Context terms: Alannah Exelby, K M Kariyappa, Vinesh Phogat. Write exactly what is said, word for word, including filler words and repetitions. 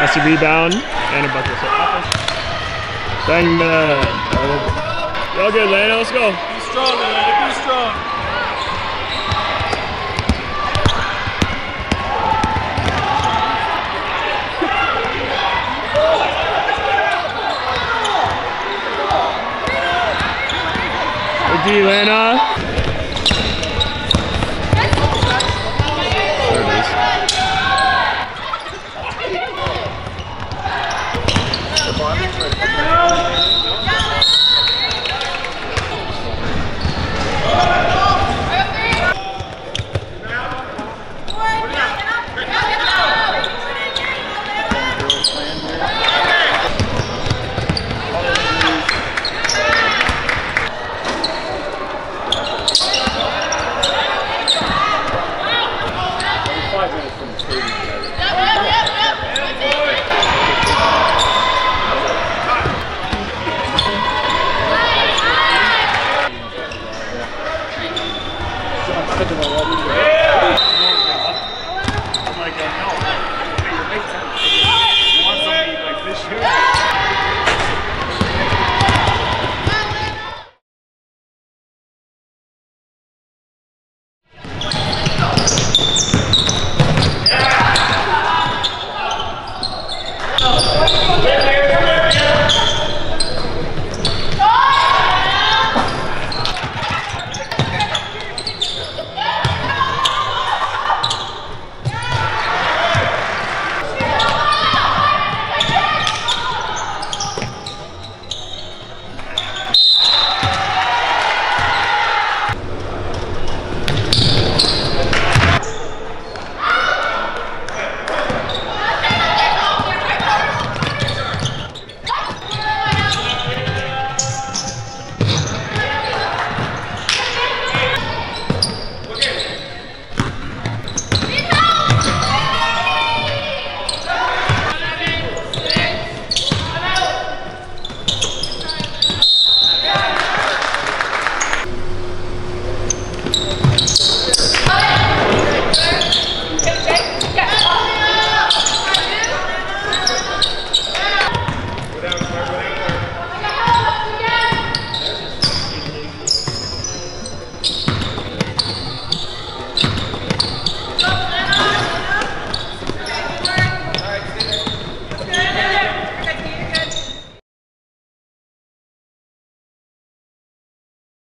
That's a rebound and a bucket. Dang, man. Y'all good, Lana. Let's go. Be strong, Lana. Be strong. Alannah. There it is. I